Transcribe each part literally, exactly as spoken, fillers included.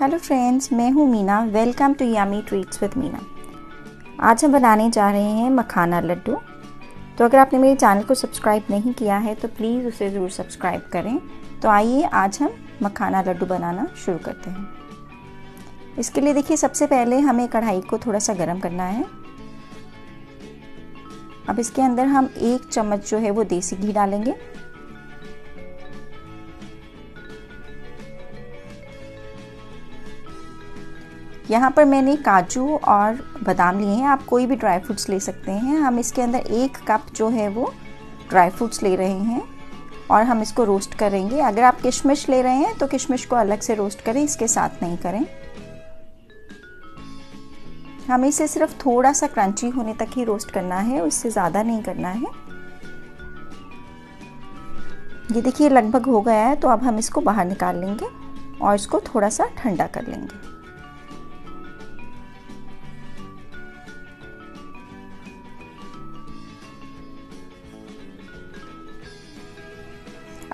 Hello friends, मैं हूँ Meena. Welcome to yummy treats with Meena. आज हम बनाने जा रहे हैं मखाना लड्डू। तो अगर आपने मेरे चैनल को सब्सक्राइब नहीं किया है तो प्लीज़ उसे ज़रूर सब्सक्राइब करें। तो आइए आज हम मखाना लड्डू बनाना शुरू करते हैं। इसके लिए देखिए, सबसे पहले हमें कढ़ाई को थोड़ा सा गर्म करना है। अब इसके अंदर हम एक चम्मच जो है वो देसी घी डालेंगे। यहाँ पर मैंने काजू और बादाम लिए हैं, आप कोई भी ड्राई फ्रूट्स ले सकते हैं। हम इसके अंदर एक कप जो है वो ड्राई फ्रूट्स ले रहे हैं और हम इसको रोस्ट करेंगे। अगर आप किशमिश ले रहे हैं तो किशमिश को अलग से रोस्ट करें, इसके साथ नहीं करें। हमें इसे सिर्फ थोड़ा सा क्रंची होने तक ही रोस्ट करना है, उससे ज़्यादा नहीं करना है। ये देखिए लगभग हो गया है, तो अब हम इसको बाहर निकाल लेंगे और इसको थोड़ा सा ठंडा कर लेंगे।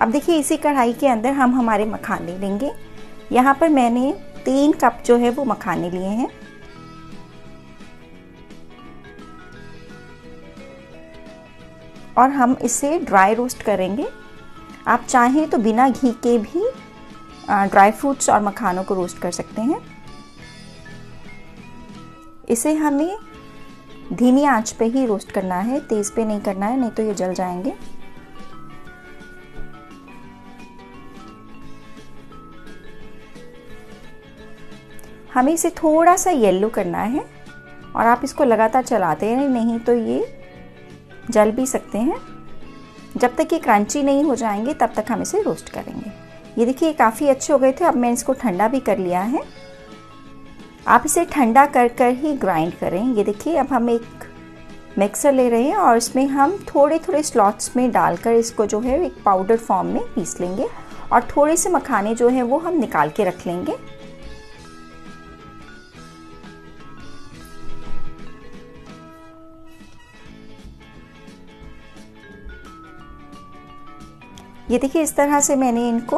अब देखिए इसी कढ़ाई के अंदर हम हमारे मखाने लेंगे। यहाँ पर मैंने तीन कप जो है वो मखाने लिए हैं। और हम इसे ड्राई रोस्ट करेंगे। आप चाहें तो बिना घी के भी ड्राई फ्रूट्स और मखानों को रोस्ट कर सकते हैं। इसे हमें धीमी आंच पे ही रोस्ट करना है, तेज़ पे नहीं करना है, नहीं तो ये जल जाएंगे। हमें इसे थोड़ा सा येलो करना है और आप इसको लगातार चलाते रहें, नहीं तो ये जल भी सकते हैं। जब तक ये क्रंची नहीं हो जाएंगे तब तक हम इसे रोस्ट करेंगे। ये देखिए काफ़ी अच्छे हो गए थे। अब मैंने इसको ठंडा भी कर लिया है। आप इसे ठंडा कर कर ही ग्राइंड करें। ये देखिए अब हम एक मिक्सर ले रहे हैं और इसमें हम थोड़े थोड़े स्लॉट्स में डालकर इसको जो है एक पाउडर फॉर्म में पीस लेंगे। और थोड़े से मखाने जो है वो हम निकाल के रख लेंगे। ये देखिए इस तरह से मैंने इनको,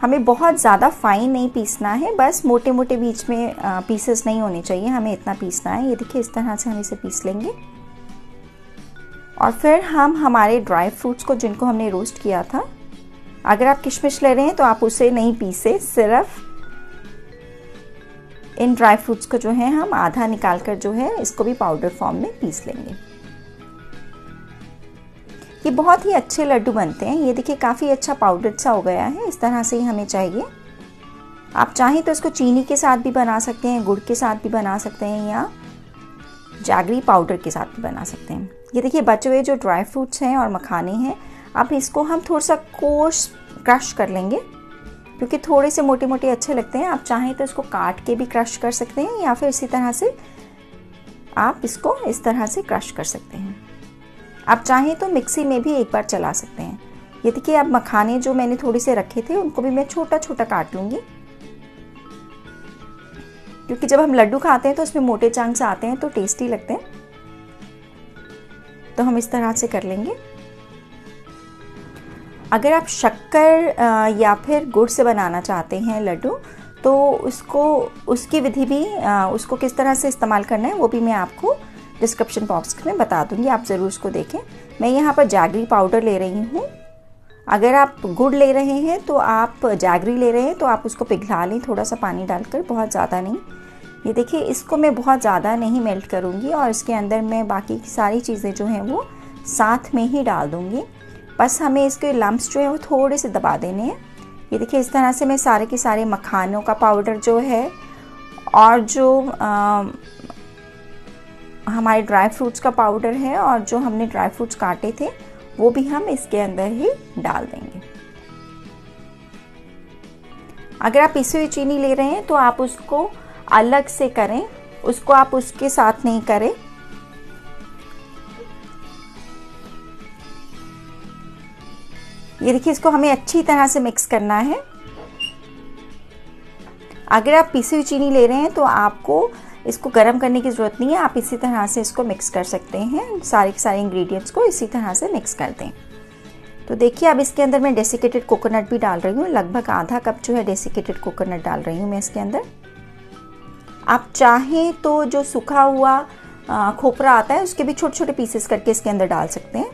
हमें बहुत ज़्यादा फाइन नहीं पीसना है, बस मोटे मोटे बीच में पीसेस नहीं होने चाहिए, हमें इतना पीसना है। ये देखिए इस तरह से हम इसे पीस लेंगे। और फिर हम हमारे ड्राई फ्रूट्स को, जिनको हमने रोस्ट किया था, अगर आप किशमिश ले रहे हैं तो आप उसे नहीं पीसे, सिर्फ इन ड्राई फ्रूट्स को जो है हम आधा निकाल कर जो है इसको भी पाउडर फॉर्म में पीस लेंगे। ये बहुत ही अच्छे लड्डू बनते हैं। ये देखिए काफ़ी अच्छा पाउडर सा हो गया है, इस तरह से ही हमें चाहिए। आप चाहें तो इसको चीनी के साथ भी बना सकते हैं, गुड़ के साथ भी बना सकते हैं या जैगरी पाउडर के साथ भी बना सकते हैं। ये देखिए बचे हुए जो ड्राई फ्रूट्स हैं और मखाने हैं, अब इसको हम थोड़ा सा कोर्स क्रश कर लेंगे क्योंकि थोड़े से मोटे मोटे अच्छे लगते हैं। आप चाहें तो इसको काट के भी क्रश कर सकते हैं या फिर इसी तरह से आप इसको इस तरह से क्रश कर सकते हैं। आप चाहें तो मिक्सी में भी एक बार चला सकते हैं। ये देखिए अब मखाने जो मैंने थोड़े से रखे थे उनको भी मैं छोटा छोटा काट लूँगी क्योंकि जब हम लड्डू खाते हैं तो उसमें मोटे चंक्स आते हैं तो टेस्टी लगते हैं, तो हम इस तरह से कर लेंगे। अगर आप शक्कर या फिर गुड़ से बनाना चाहते हैं लड्डू तो उसको, उसकी विधि भी, उसको किस तरह से इस्तेमाल करना है वो भी मैं आपको डिस्क्रिप्शन बॉक्स में बता दूंगी, आप ज़रूर उसको देखें। मैं यहाँ पर जैगरी पाउडर ले रही हूँ। अगर आप गुड़ ले रहे हैं तो आप जैगरी ले रहे हैं तो आप उसको पिघला लें, थोड़ा सा पानी डालकर, बहुत ज़्यादा नहीं। ये देखिए इसको मैं बहुत ज़्यादा नहीं मेल्ट करूँगी और इसके अंदर मैं बाकी की सारी चीज़ें जो हैं वो साथ में ही डाल दूँगी। बस हमें इसके लम्ब्स जो है वो थोड़े से दबा देने हैं। ये देखिए इस तरह से मैं सारे के सारे मखानों का पाउडर जो है और जो आ, हमारे ड्राई फ्रूट्स का पाउडर है और जो हमने ड्राई फ्रूट्स काटे थे वो भी हम इसके अंदर ही डाल देंगे। अगर आप पिसी हुई चीनी ले रहे हैं तो आप उसको अलग से करें, उसको आप उसके साथ नहीं करें। ये देखिए इसको हमें अच्छी तरह से मिक्स करना है। अगर आप पिसी हुई चीनी ले रहे हैं तो आपको इसको गर्म करने की ज़रूरत नहीं है, आप इसी तरह से इसको मिक्स कर सकते हैं। सारे के सारे इंग्रेडिएंट्स को इसी तरह से मिक्स कर दें। तो तो देखिए अब इसके अंदर मैं डेसिकेटेड कोकोनट भी डाल रही हूँ, लगभग आधा कप जो है डेसिकेटेड कोकोनट डाल रही हूँ मैं इसके अंदर। आप चाहें तो जो सूखा हुआ खोपरा आता है उसके भी छोटे छोटे पीसेस करके इसके अंदर डाल सकते हैं।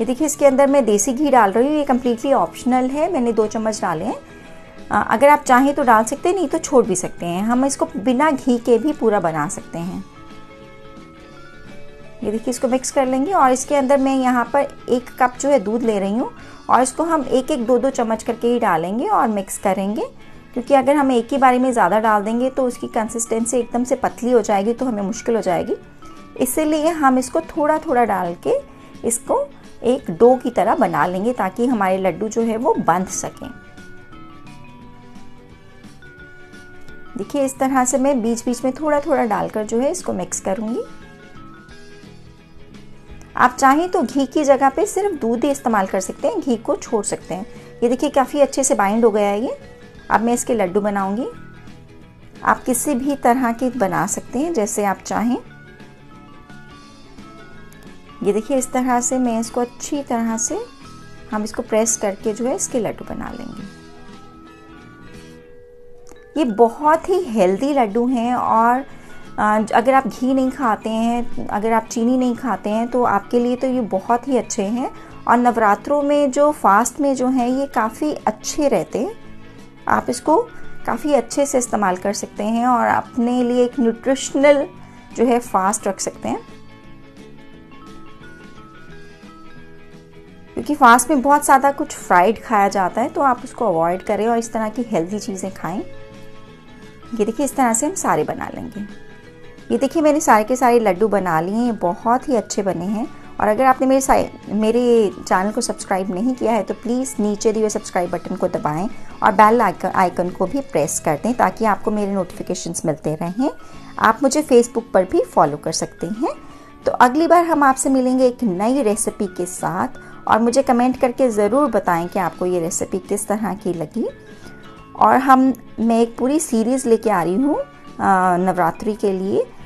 ये देखिए इसके अंदर मैं देसी घी डाल रही हूँ, ये कम्प्लीटली ऑप्शनल है, मैंने दो चम्मच डाले हैं। अगर आप चाहें तो डाल सकते हैं, नहीं तो छोड़ भी सकते हैं। हम इसको बिना घी के भी पूरा बना सकते हैं। ये देखिए इसको मिक्स कर लेंगे और इसके अंदर मैं यहाँ पर एक कप जो है दूध ले रही हूँ और इसको हम एक एक दो दो चम्मच करके ही डालेंगे और मिक्स करेंगे, क्योंकि अगर हम एक ही बारी में ज़्यादा डाल देंगे तो उसकी कंसिस्टेंसी एकदम से पतली हो जाएगी तो हमें मुश्किल हो जाएगी। इसीलिए हम इसको थोड़ा थोड़ा डाल के इसको एक डो की तरह बना लेंगे ताकि हमारे लड्डू जो है वो बंध सकें। देखिए इस तरह से मैं बीच बीच में थोड़ा थोड़ा डालकर जो है इसको मिक्स करूँगी। आप चाहें तो घी की जगह पे सिर्फ दूध ही इस्तेमाल कर सकते हैं, घी को छोड़ सकते हैं। ये देखिए काफ़ी अच्छे से बाइंड हो गया है ये। अब मैं इसके लड्डू बनाऊंगी, आप किसी भी तरह के बना सकते हैं जैसे आप चाहें। ये देखिए इस तरह से मैं इसको अच्छी तरह से हम इसको प्रेस करके जो है इसके लड्डू बना लेंगे। ये बहुत ही हेल्दी लड्डू हैं और अगर आप घी नहीं खाते हैं, अगर आप चीनी नहीं खाते हैं तो आपके लिए तो ये बहुत ही अच्छे हैं। और नवरात्रों में जो फास्ट में जो हैं ये काफ़ी अच्छे रहते हैं, आप इसको काफ़ी अच्छे से इस्तेमाल कर सकते हैं और अपने लिए एक न्यूट्रिशनल जो है फास्ट रख सकते हैं, क्योंकि फास्ट में बहुत ज़्यादा कुछ फ्राइड खाया जाता है तो आप उसको अवॉइड करें और इस तरह की हेल्दी चीज़ें खाएँ। ये देखिए इस तरह से हम सारे बना लेंगे। ये देखिए मैंने सारे के सारे लड्डू बना लिए हैं, बहुत ही अच्छे बने हैं। और अगर आपने मेरे मेरे चैनल को सब्सक्राइब नहीं किया है तो प्लीज़ नीचे दिए सब्सक्राइब बटन को दबाएं और बेल आइकन आइकन को भी प्रेस कर दें ताकि आपको मेरे नोटिफिकेशंस मिलते रहें। आप मुझे फेसबुक पर भी फॉलो कर सकते हैं। तो अगली बार हम आपसे मिलेंगे एक नई रेसिपी के साथ और मुझे कमेंट करके ज़रूर बताएँ कि आपको ये रेसिपी किस तरह की लगी। और हम मैं एक पूरी सीरीज़ लेके आ रही हूँ नवरात्रि के लिए,